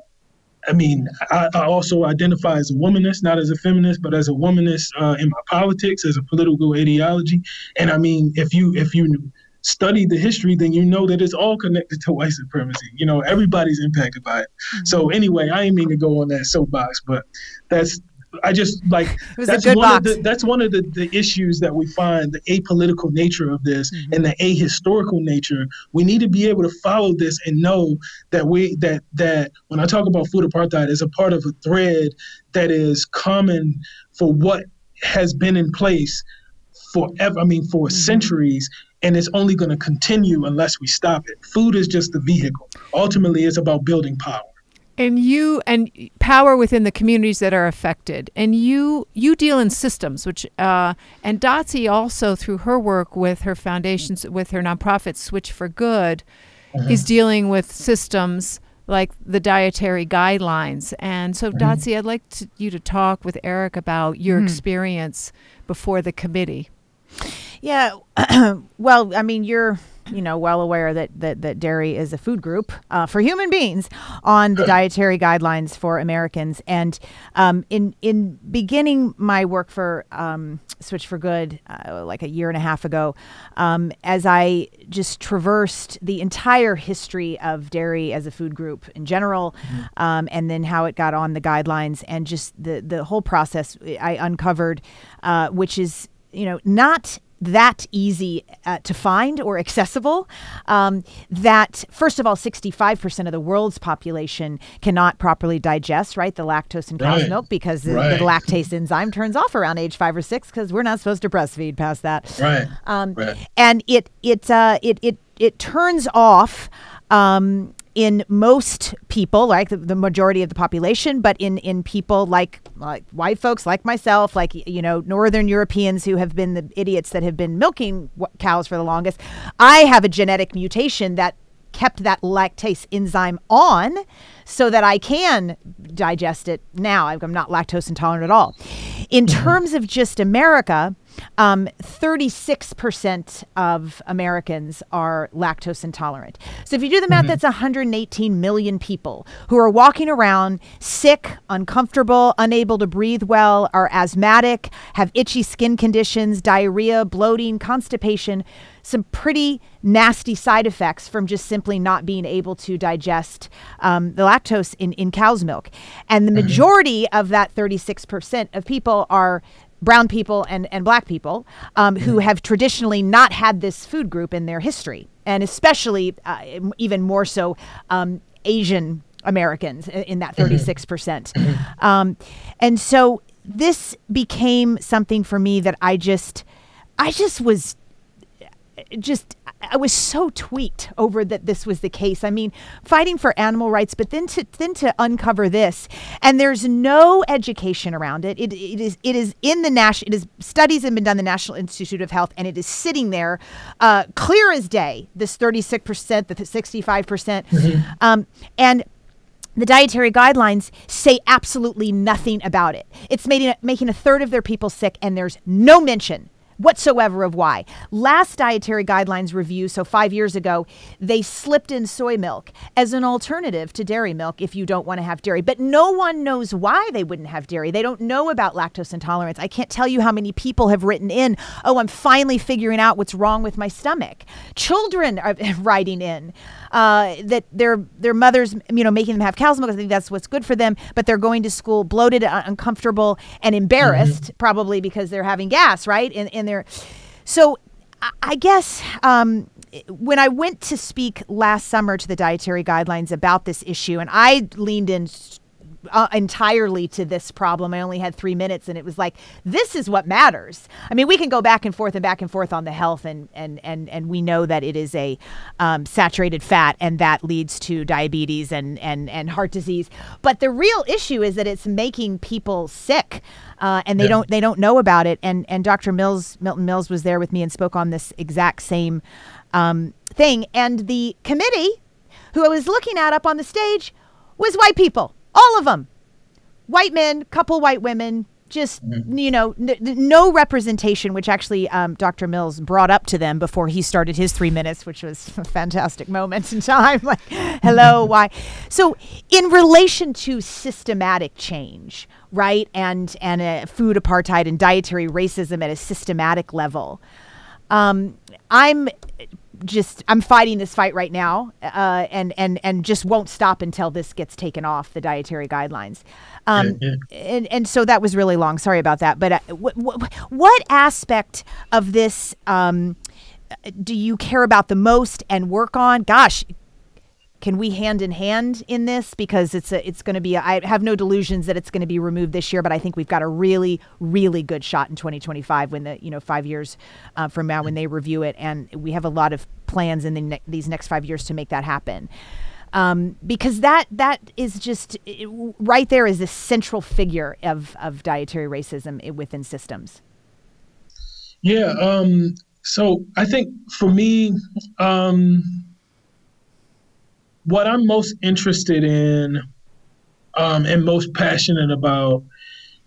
mean, I also identify as a womanist, not as a feminist, but as a womanist in my politics, as a political ideology. And I mean, if you study the history, then you know that it's all connected to white supremacy. You know, everybody's impacted by it. Mm-hmm. So anyway, I didn't mean to go on that soapbox, but that's one of the issues that we find, the apolitical nature of this, mm-hmm. and the ahistorical nature. We need to be able to follow this and know that that when I talk about food apartheid, it's a part of a thread that is common for what has been in place forever. I mean, for mm-hmm. centuries. And it's only going to continue unless we stop it. Food is just the vehicle. Ultimately, it's about building power. And power within the communities that are affected. And you deal in systems, which and Dotsie also, through her work with her foundations, with her nonprofit Switch for Good, mm-hmm. is dealing with systems like the dietary guidelines. And so, mm-hmm. Dotsie, I'd like you to talk with Eric about your mm-hmm. experience before the committee. Yeah, well, I mean, you're well aware that dairy is a food group for human beings on the dietary guidelines for Americans. And in beginning my work for Switch for Good like a year and a half ago, as I just traversed the entire history of dairy as a food group in general, mm-hmm. And then how it got on the guidelines, and just the whole process, I uncovered, which is, you know, not that easy to find or accessible, that first of all, 65% of the world's population cannot properly digest, right, the lactose in cow's milk, because the lactase enzyme turns off around age 5 or 6, because we're not supposed to breastfeed past that. Right. And it turns off in most people, like the majority of the population, but in people like white folks, like myself, like, you know, Northern Europeans who have been the idiots that have been milking cows for the longest, I have a genetic mutation that kept that lactase enzyme on so that I can digest it now. I'm not lactose intolerant at all. In terms of just America, 36% of Americans are lactose intolerant. So if you do the math, mm-hmm. that's 118 million people who are walking around sick, uncomfortable, unable to breathe well, are asthmatic, have itchy skin conditions, diarrhea, bloating, constipation, some pretty nasty side effects from just simply not being able to digest the lactose in cow's milk. And the majority mm-hmm. of that 36% of people are brown people and black people who have traditionally not had this food group in their history, and especially even more so Asian Americans in that 36%. And so this became something for me that I just was just, I was so tweaked over that this was the case. I mean, fighting for animal rights, but then to uncover this, and there's no education around it. It is in the studies have been done in the National Institute of Health, and it is sitting there, clear as day. This 36%, the 65%, and the dietary guidelines say absolutely nothing about it. It's making a third of their people sick, and there's no mention whatsoever of why. Last dietary guidelines review, so 5 years ago, they slipped in soy milk as an alternative to dairy milk if you don't want to have dairy. But no one knows why they wouldn't have dairy. They don't know about lactose intolerance. I can't tell you how many people have written in, oh, I'm finally figuring out what's wrong with my stomach. Children are writing in that their mothers, you know, making them have cow's milk. I think that's what's good for them. But they're going to school bloated, uncomfortable, and embarrassed, probably because they're having gas, right? And so I guess when I went to speak last summer to the dietary guidelines about this issue, and I leaned in entirely to this problem. I only had 3 minutes, and it was like, this is what matters. I mean, we can go back and forth on the health, and we know that it is a saturated fat, and that leads to diabetes and heart disease. But the real issue is that it's making people sick, and they don't know about it. And Dr. Milton Mills was there with me and spoke on this exact same thing. And the committee, who I was looking at up on the stage, was white people. All of them, white men, couple white women, just, you know, no representation, which actually Dr. Mills brought up to them before he started his 3 minutes, which was a fantastic moment in time. Like, hello, why? So in relation to systematic change, right, and food apartheid and dietary racism at a systematic level, I'm fighting this fight right now, and just won't stop until this gets taken off the dietary guidelines. And so that was really long. Sorry about that. But what aspect of this do you care about the most and work on? Gosh, can we hand in hand in this? Because it's going to be, I have no delusions that it's going to be removed this year, but I think we've got a really, really good shot in 2025 when the, you know, 5 years from now when they review it. And we have a lot of plans in the these next 5 years to make that happen. Because that is just, right there is this central figure of dietary racism within systems. Yeah. So I think for me, what I'm most interested in and most passionate about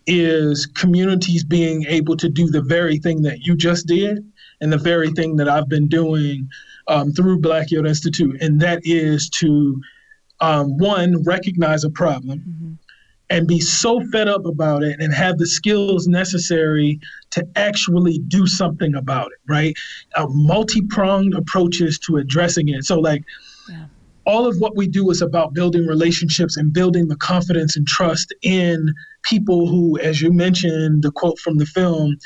is communities being able to do the very thing that you just did and the very thing that I've been doing through Black Yield Institute. And that is to, one, recognize a problem and be so fed up about it and have the skills necessary to actually do something about it, right? Multi-pronged approaches to addressing it. So like, all of what we do is about building relationships and building the confidence and trust in people who, as you mentioned, the quote from the film,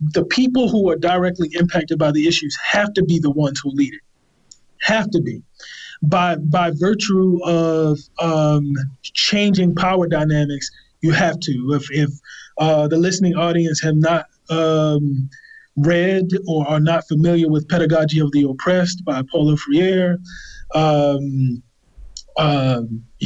the people who are directly impacted by the issues have to be the ones who lead it, have to be. By virtue of changing power dynamics, you have to. If the listening audience have not read or are not familiar with Pedagogy of the Oppressed by Paulo Freire, you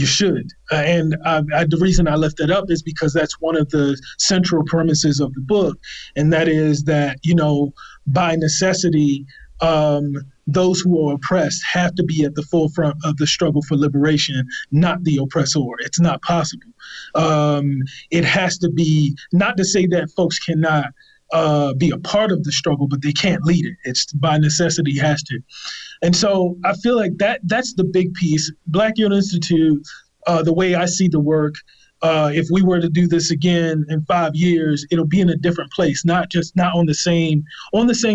should. And the reason I left that up is because that's one of the central premises of the book. And that is that, you know, by necessity, those who are oppressed have to be at the forefront of the struggle for liberation, not the oppressor. It's not possible. It has to be, not to say that folks cannot be a part of the struggle, but they can't lead it. It's by necessity has to. And so I feel like that's the big piece. Black Yield Institute, the way I see the work, if we were to do this again in 5 years, it'll be in a different place, not on the same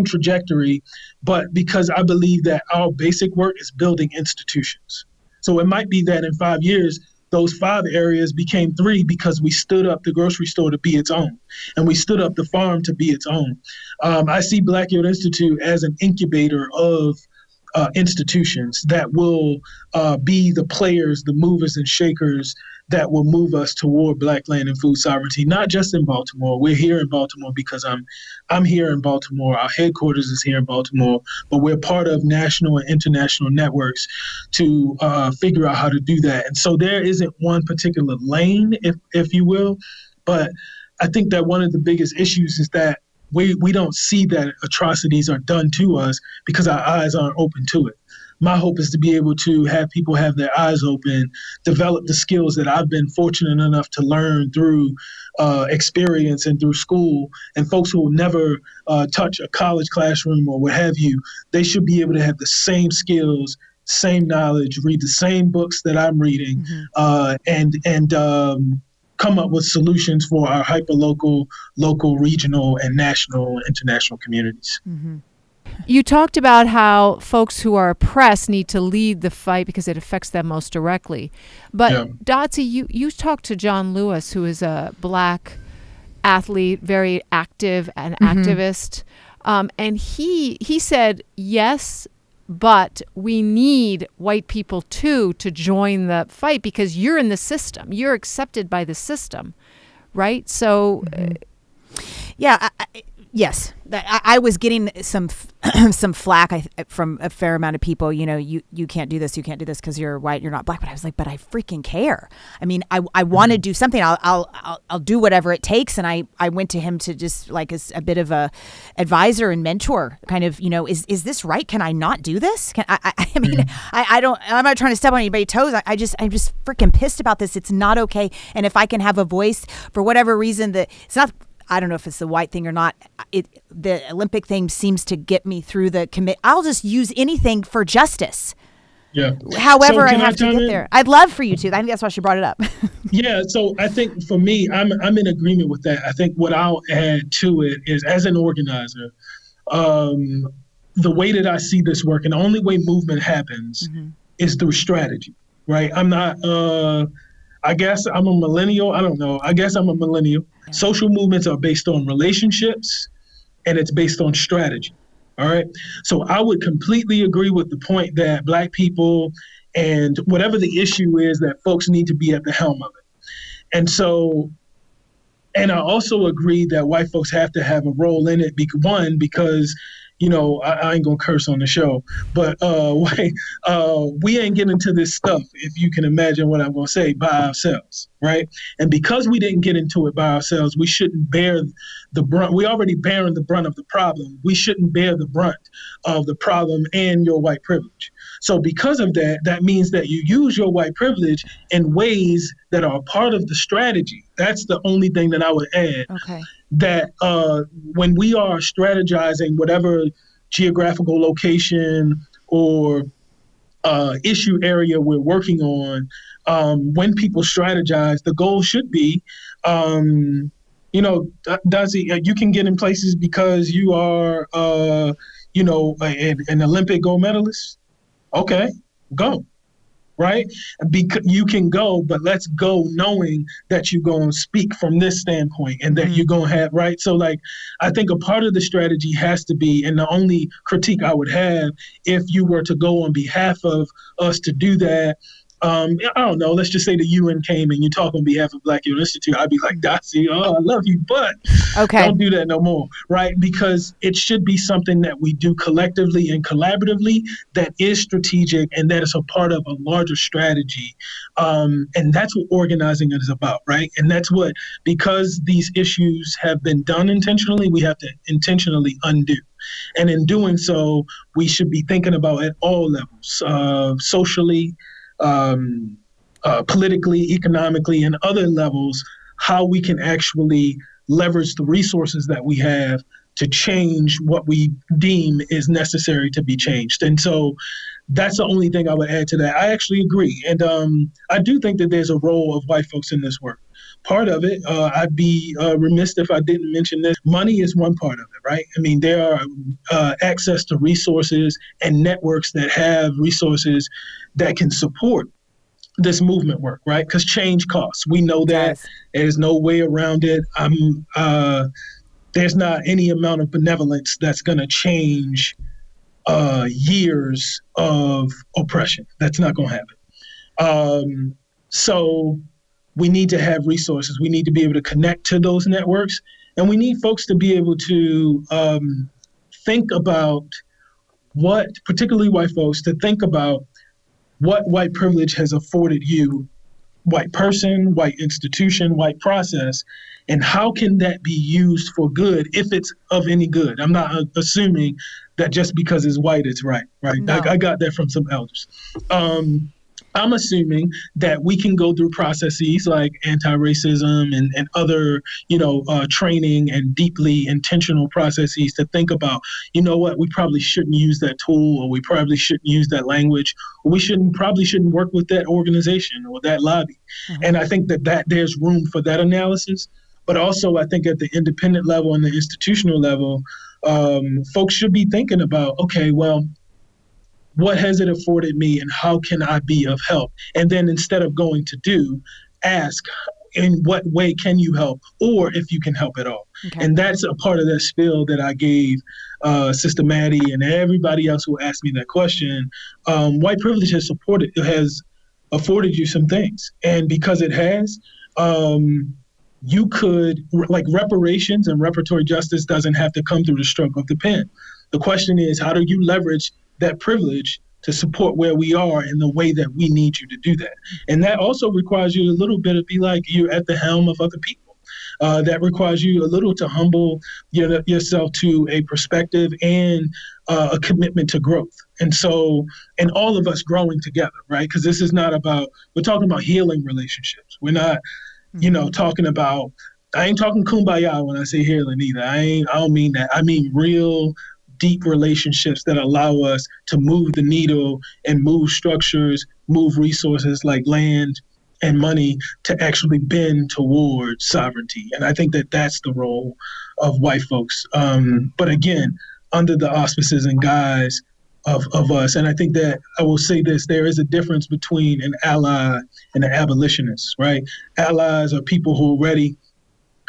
trajectory, but because I believe that our basic work is building institutions. So it might be that in 5 years, those five areas became three because we stood up the grocery store to be its own, and we stood up the farm to be its own. I see Black Yield Institute as an incubator of institutions that will be the players, the movers and shakers that will move us toward Black land and food sovereignty, not just in Baltimore. We're here in Baltimore because I'm here in Baltimore. Our headquarters is here in Baltimore, but we're part of national and international networks to figure out how to do that. And so there isn't one particular lane, if you will, but I think that one of the biggest issues is that we don't see that atrocities are done to us because our eyes aren't open to it. My hope is to be able to have people have their eyes open, develop the skills that I've been fortunate enough to learn through experience and through school. And folks who will never touch a college classroom or what have you, they should be able to have the same skills, same knowledge, read the same books that I'm reading, and come up with solutions for our hyperlocal, local, regional, and national, international communities. Mm-hmm. You talked about how folks who are oppressed need to lead the fight because it affects them most directly. But yeah. Dotsie, you talked to John Lewis, who is a Black athlete, very active and activist. And he said, yes, but we need white people too to join the fight because you're in the system. You're accepted by the system, right? So, yeah. Yes, I was getting some some flack from a fair amount of people. You know, you can't do this, you can't do this because you're white, you're not Black. But I was like, but I freaking care. I mean, I want to do something. I'll do whatever it takes. And I went to him to just like a bit of a advisor and mentor, kind of. You know, is this right? Can I not do this? Can I mean, I don't. I'm not trying to step on anybody's toes. I'm just freaking pissed about this. It's not okay. And if I can have a voice for whatever reason that it's not. I don't know if it's the white thing or not. The Olympic thing seems to get me through the commit. I'll just use anything for justice. Yeah. However, so I have to get there. I'd love for you to. I think that's why she brought it up. Yeah. So I think for me, I'm in agreement with that. I think what I'll add to it is, as an organizer, the way that I see this work, and the only way movement happens is through strategy. Right. I'm not. I guess I'm a millennial. I don't know. I guess I'm a millennial. Social movements are based on relationships, and it's based on strategy. All right. So I would completely agree with the point that Black people and whatever the issue is, that folks need to be at the helm of it. And so, and I also agree that white folks have to have a role in it. One, because, you know, I ain't gonna curse on the show, but we ain't getting into this stuff, if you can imagine what I'm gonna say, by ourselves, right? And because we didn't get into it by ourselves, we shouldn't bear the brunt. We already bearing the brunt of the problem. We shouldn't bear the brunt of the problem and your white privilege. So because of that, that means that you use your white privilege in ways that are a part of the strategy. That's the only thing that I would add. Okay. That when we are strategizing whatever geographical location or issue area we're working on, when people strategize, the goal should be, you know, Dotsie, you can get in places because you are, you know, an Olympic gold medalist. Okay, go. Right? Because you can go, but let's go knowing that you're going to speak from this standpoint and that you're going to have, right? So like, I think a part of the strategy has to be, and the only critique I would have if you were to go on behalf of us to do that, I don't know, let's just say the UN came and you talk on behalf of Black Yield Institute, I'd be like, Dotsie, oh, I love you, but don't do that no more, right? Because it should be something that we do collectively and collaboratively that is strategic and that is a part of a larger strategy. And that's what organizing is about, right? And that's what, because these issues have been done intentionally, we have to intentionally undo. And in doing so, we should be thinking about at all levels, socially, politically, economically, and other levels, how we can actually leverage the resources that we have to change what we deem is necessary to be changed. And so that's the only thing I would add to that. I actually agree. And I do think that there's a role of white folks in this work. Part of it, I'd be remiss if I didn't mention this. Money is one part of it, right? I mean, there are access to resources and networks that have resources that can support this movement work, right? Because change costs. We know that. Yes. There's no way around it. There's not any amount of benevolence that's going to change years of oppression. That's not going to happen. So we need to have resources. We need to be able to connect to those networks. And we need folks to be able to think about what, particularly white folks, to think about what white privilege has afforded you, white person, white institution, white process, and how can that be used for good if it's of any good. I'm not assuming that just because it's white, it's right, right? No. I got that from some elders. I'm assuming that we can go through processes like anti-racism and other, training and deeply intentional processes to think about, you know what, we probably shouldn't use that tool, or we probably shouldn't use that language, or we probably shouldn't work with that organization or that lobby. Mm-hmm. And I think that there's room for that analysis. But also, I think at the independent level and the institutional level, folks should be thinking about, okay, well, what has it afforded me and how can I be of help? And then instead of going to do, ask, in what way can you help, or if you can help at all? Okay. And that's a part of that spiel that I gave Sister Maddie and everybody else who asked me that question. White privilege has afforded you some things. And because it has, you could, like reparations and reparatory justice doesn't have to come through the stroke of the pen. The question is, how do you leverage that privilege to support where we are in the way that we need you to do that? And that also requires you a little bit to be like you're at the helm of other people. That requires you a little to humble yourself to a perspective and a commitment to growth. And so, and all of us growing together, right? Because this is not about, we're talking about healing relationships. We're not, talking about, I ain't talking kumbaya when I say healing either. I don't mean that. I mean real, deep relationships that allow us to move the needle and move structures, move resources like land and money to actually bend toward sovereignty. And I think that that's the role of white folks. But again, under the auspices and guise of us. And I think that I will say this, there is a difference between an ally and an abolitionist, right? Allies are people who are ready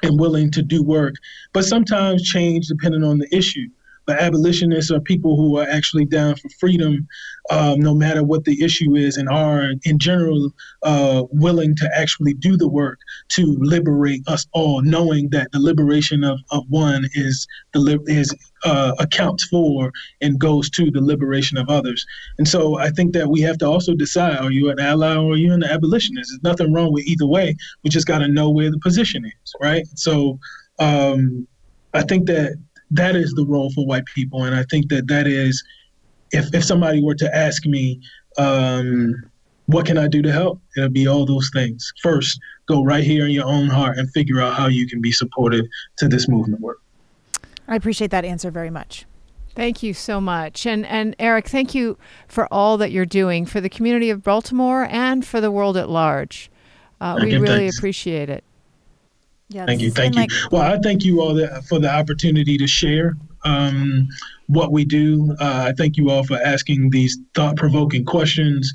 and willing to do work, but sometimes change depending on the issue. But abolitionists are people who are actually down for freedom, no matter what the issue is, and are, in general, willing to actually do the work to liberate us all, knowing that the liberation of one accounts for and goes to the liberation of others. And so I think that we have to also decide, are you an ally or are you an abolitionist? There's nothing wrong with either way. We just got to know where the position is, right? So I think that is the role for white people. And I think that is, if somebody were to ask me, what can I do to help? It'll be all those things. First, go right here in your own heart and figure out how you can be supportive to this movement work. I appreciate that answer very much. Thank you so much. And Eric, thank you for all that you're doing for the community of Baltimore and for the world at large. We really appreciate it. Yeah, thank you. Well, I thank you all for the opportunity to share what we do. I thank you all for asking these thought-provoking questions.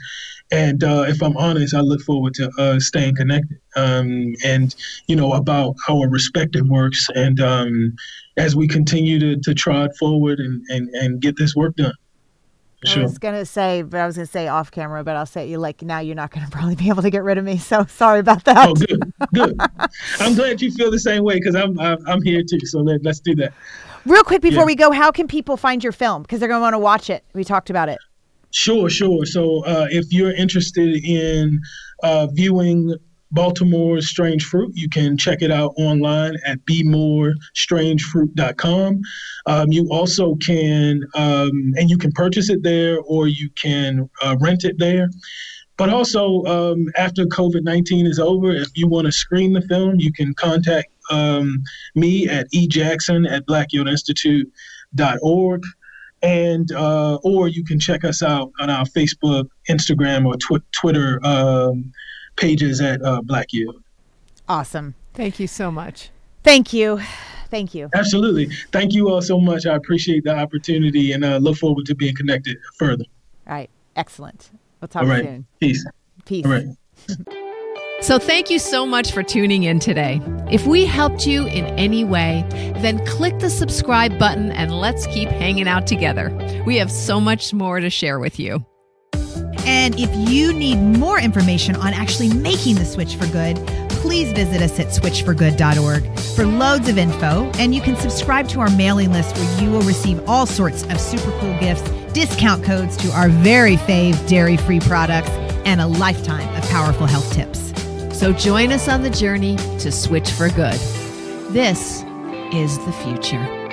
And if I'm honest, I look forward to staying connected and, about our respective works. And as we continue to trot forward and get this work done. Sure. I was going to say off camera, but I'll say now you're not going to probably be able to get rid of me. So sorry about that. Oh, good. I'm glad you feel the same way because I'm here too. So let's do that. Real quick before we go, how can people find your film? Because they're going to want to watch it. We talked about it. Sure. So if you're interested in viewing Baltimore's Strange Fruit, you can check it out online at bemorestrangefruit.com. You also can, and you can purchase it there or you can rent it there. But also, after COVID-19 is over, if you want to screen the film, you can contact me at ejackson@blackyieldinstitute.org. And or you can check us out on our Facebook, Instagram, or Twitter pages at Black Yield. Awesome. Thank you so much. Thank you. Absolutely. Thank you all so much. I appreciate the opportunity and look forward to being connected further. All right. Excellent. We'll talk soon. Peace. All right. So thank you so much for tuning in today. If we helped you in any way, then click the subscribe button and let's keep hanging out together. We have so much more to share with you. And if you need more information on actually making the switch for good, please visit us at switchforgood.org for loads of info, and you can subscribe to our mailing list where you will receive all sorts of super cool gifts, discount codes to our very fave dairy-free products, and a lifetime of powerful health tips. So join us on the journey to Switch for Good. This is the future.